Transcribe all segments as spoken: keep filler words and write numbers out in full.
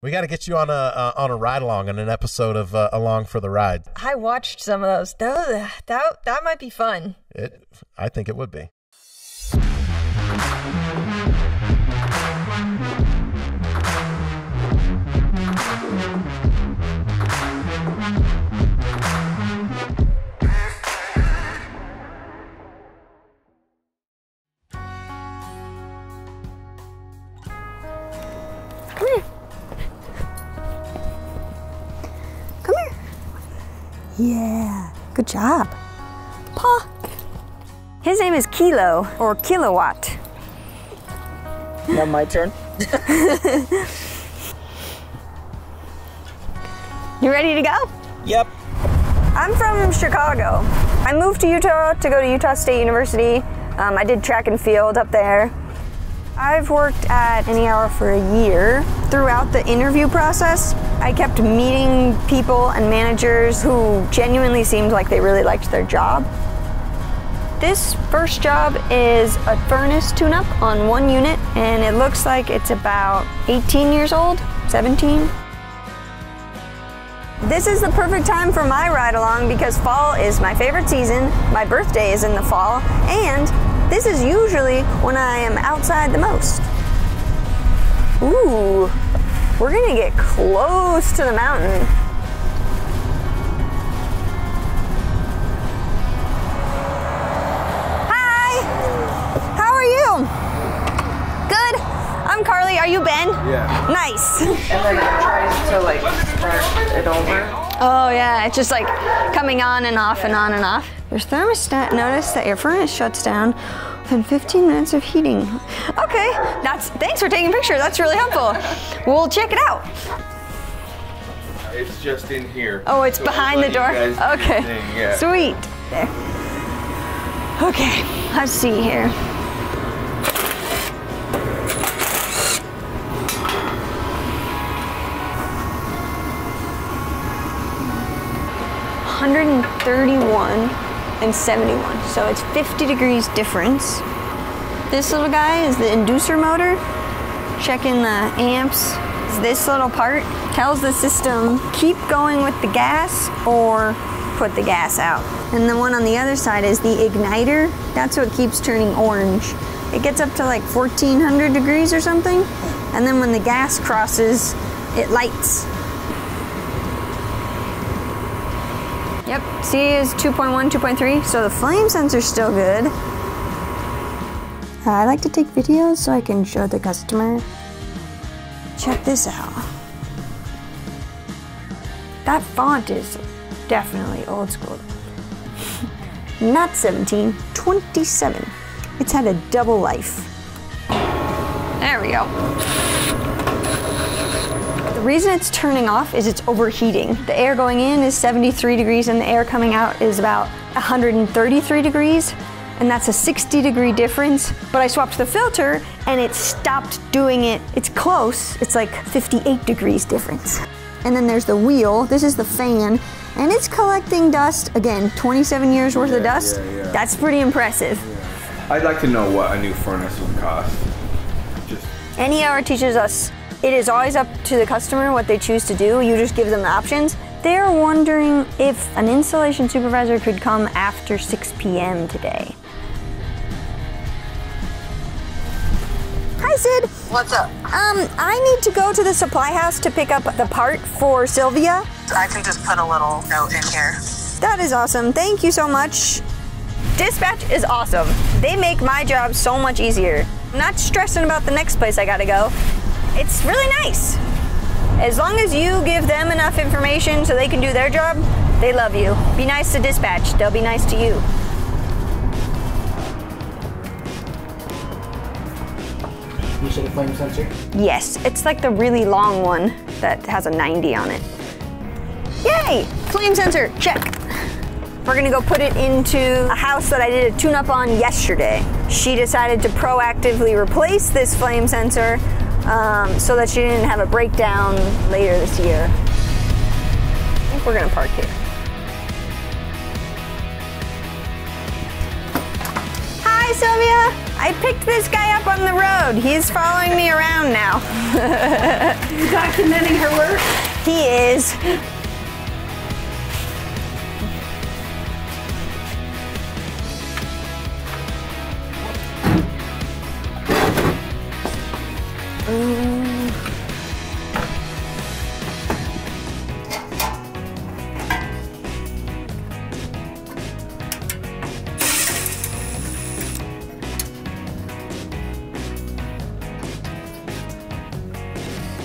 We got to get you on a uh, on a ride along on an episode of uh, Along for the Ride. I watched some of those. That that that might be fun. It, I think it would be. Yeah, good job. Pa. His name is Kilo or Kilowatt. Now my turn. You ready to go? Yep. I'm from Chicago. I moved to Utah to go to Utah State University. Um, I did track and field up there. I've worked at Any Hour for a year. Throughout the interview process, I kept meeting people and managers who genuinely seemed like they really liked their job. This first job is a furnace tune-up on one unit, and it looks like it's about eighteen years old, seventeen. This is the perfect time for my ride-along because fall is my favorite season, my birthday is in the fall, and this is usually when I am outside the most. Ooh. We're gonna get close to the mountain. Hi, how are you? Good, I'm Karlie, are you Ben? Yeah. Nice. And then it tries to like brush it over. Oh yeah, it's just like coming on and off and on and off. Your thermostat noticed that your furnace shuts down within fifteen minutes of heating. Okay, that's, thanks for taking pictures. That's really helpful. We'll check it out. It's just in here. Oh, it's so behind the door? Okay, yeah. Sweet. There. Okay, let's see here. one hundred thirty-one. And seventy-one, so it's fifty degrees difference. This little guy is the inducer motor, checking the amps. This little part tells the system, keep going with the gas or put the gas out. And the one on the other side is the igniter. That's what keeps turning orange. It gets up to like fourteen hundred degrees or something. And then when the gas crosses, it lights. Yep, C is two point one, two point three, so the flame sensor's still good. I like to take videos so I can show the customer. Check this out. That font is definitely old school. Not seventeen, twenty-seven. It's had a double life. There we go. The reason it's turning off is it's overheating. The air going in is seventy-three degrees and the air coming out is about one hundred thirty-three degrees, and that's a sixty degree difference. But I swapped the filter and it stopped doing it. It's close, it's like fifty-eight degrees difference. And then there's the wheel, this is the fan, and it's collecting dust, again, twenty-seven years worth yeah, of dust. Yeah, yeah. That's pretty impressive. Yeah. I'd like to know what a new furnace would cost. Just Any Hour teaches us it is always up to the customer what they choose to do. You just give them the options. They're wondering if an installation supervisor could come after six p m today. Hi, Sid. What's up? Um, I need to go to the supply house to pick up the part for Sylvia. I can just put a little note in here. That is awesome. Thank you so much. Dispatch is awesome. They make my job so much easier. I'm not stressing about the next place I gotta go. It's really nice. As long as you give them enough information so they can do their job, they love you. Be nice to dispatch, they'll be nice to you. You said a flame sensor? Yes, it's like the really long one that has a ninety on it. Yay, flame sensor, check. We're gonna go put it into a house that I did a tune-up on yesterday. She decided to proactively replace this flame sensor Um, so that she didn't have a breakdown later this year. I think we're gonna park here. Hi, Hi, Sylvia. I picked this guy up on the road. He's following me around now. He's documenting her work? He is.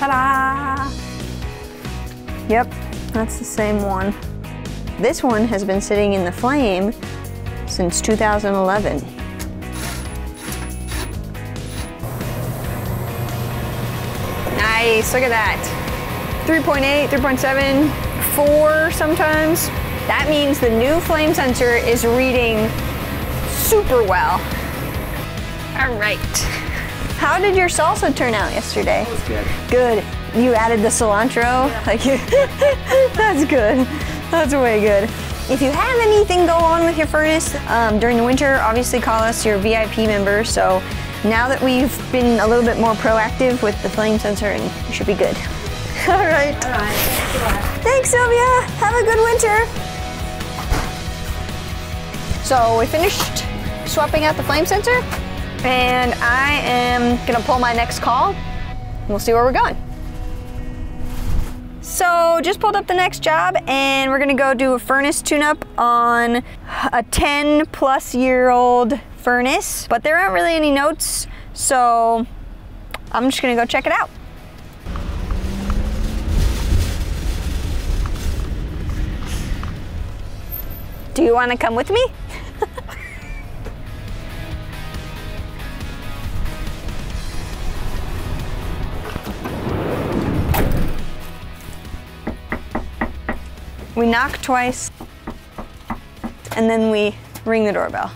Ta-da! Yep, that's the same one. This one has been sitting in the flame since two thousand eleven. Nice, look at that. three point eight, three point seven, four sometimes. That means the new flame sensor is reading super well. All right. How did your salsa turn out yesterday? That was good. Good. You added the cilantro? Yeah. Like you, that's good. That's way good. If you have anything go on with your furnace um, during the winter, obviously call us, your V I P member. So now that we've been a little bit more proactive with the flame sensor, and you should be good. All right. All right. Thanks, Sylvia. Have a good winter. So we finished swapping out the flame sensor. And I am gonna pull my next call, and we'll see where we're going. So just pulled up the next job, and we're gonna go do a furnace tune-up on a ten plus year old furnace, but there aren't really any notes, so I'm just gonna go check it out. Do you wanna come with me? We knock twice, and then we ring the doorbell.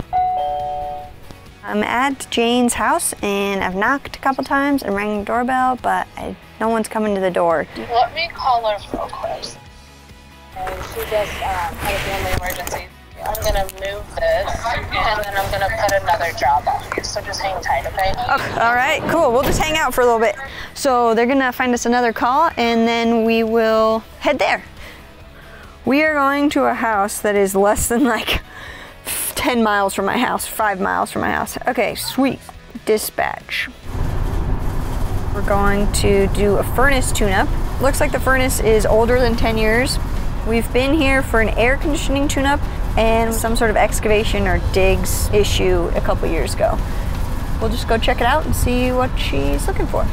I'm at Jane's house, and I've knocked a couple times and rang the doorbell, but I, no one's coming to the door. Let me call her real quick. And she just uh, had a family emergency. I'm gonna move this, and then I'm gonna put another job on. So just hang tight, okay? Okay? All right, cool. We'll just hang out for a little bit. So they're gonna find us another call, and then we will head there. We are going to a house that is less than like ten miles from my house, five miles from my house. Okay, sweet. Dispatch. We're going to do a furnace tune-up. Looks like the furnace is older than ten years. We've been here for an air conditioning tune-up and some sort of excavation or digs issue a couple years ago. We'll just go check it out and see what she's looking for.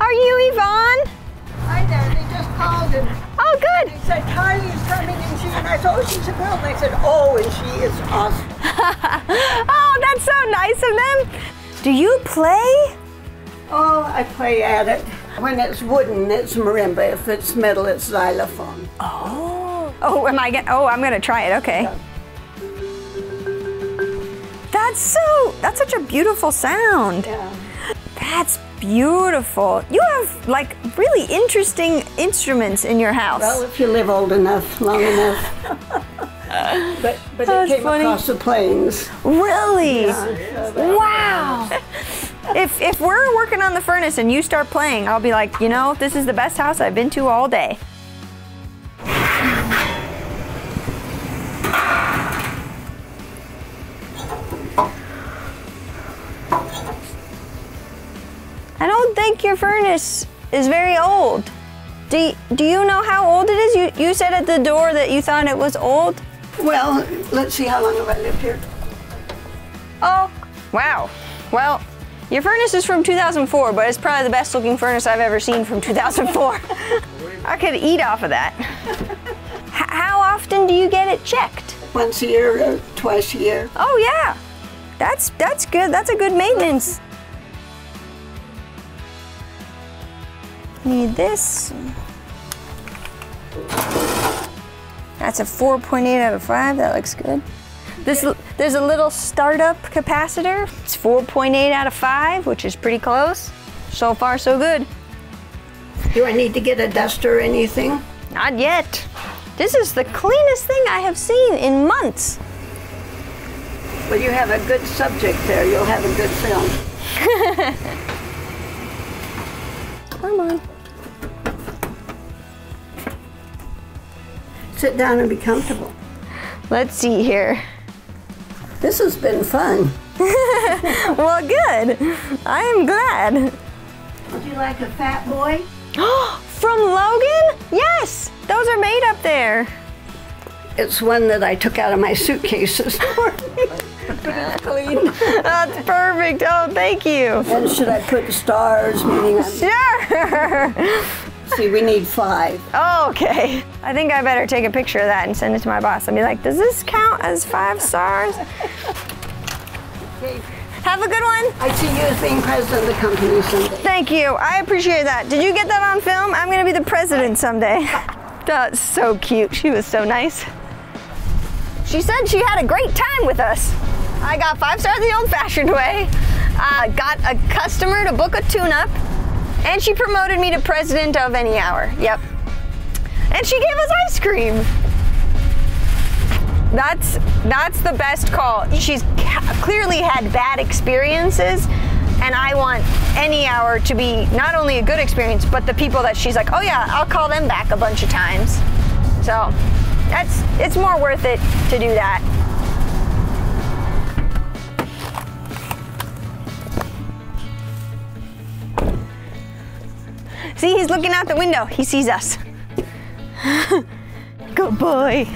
Are you Yvonne? Hi there, they just called and oh, good. They said Karlie's coming and she and I said, oh, she's a girl. And I said, oh, and she is awesome. Oh, that's so nice of them. Do you play? Oh, I play at it. When it's wooden, it's marimba. If it's metal, it's xylophone. Oh. Oh, am I get? Oh, I'm gonna try it. Okay. Yeah. That's so. That's such a beautiful sound. Yeah. That's beautiful. You have like really interesting instruments in your house. Well, if you live old enough, long enough. but but it came funny. Across the plains. Really? Yeah, so wow. if if we're working on the furnace and you start playing, I'll be like, you know, this is the best house I've been to all day. I don't think your furnace is very old. Do, do you know how old it is? You, you said at the door that you thought it was old. Well, let's see how long have I lived here. Oh, wow. Well, your furnace is from two thousand four, but it's probably the best looking furnace I've ever seen from two thousand four. I could eat off of that. How often do you get it checked? Once a year, or twice a year. Oh yeah, that's, that's good. That's a good maintenance. Need this. That's a four point eight out of five. That looks good. This, there's a little startup capacitor. It's four point eight out of five, which is pretty close. So far, so good. Do I need to get a duster or anything? Not yet. This is the cleanest thing I have seen in months. Well, you have a good subject there. You'll have a good film. Come on. Sit down and be comfortable. Let's see here. This has been fun. Well, good. I am glad. Would you like a Fat Boy? From Logan? Yes, those are made up there. It's one that I took out of my suitcase this morning. Clean. That's perfect. Oh, thank you. And should I put stars? Meaning I'm... Sure. See, we need five. Oh, okay. I think I better take a picture of that and send it to my boss. I'll be like, does this count as five stars? Okay. Have a good one. I see you as being president of the company someday. Thank you. I appreciate that. Did you get that on film? I'm going to be the president someday. That's so cute. She was so nice. She said she had a great time with us. I got five stars the old-fashioned way. I got a customer to book a tune-up. And she promoted me to president of Any Hour. Yep. And she gave us ice cream. That's, that's the best call. She's clearly had bad experiences, and I want Any Hour to be not only a good experience, but the people that she's like, oh yeah, I'll call them back a bunch of times. So that's, it's more worth it to do that. See, he's looking out the window. He sees us. Good boy.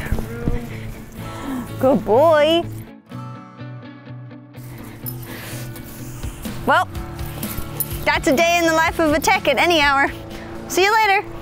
Good boy. Well, that's a day in the life of a tech at Any Hour. See you later.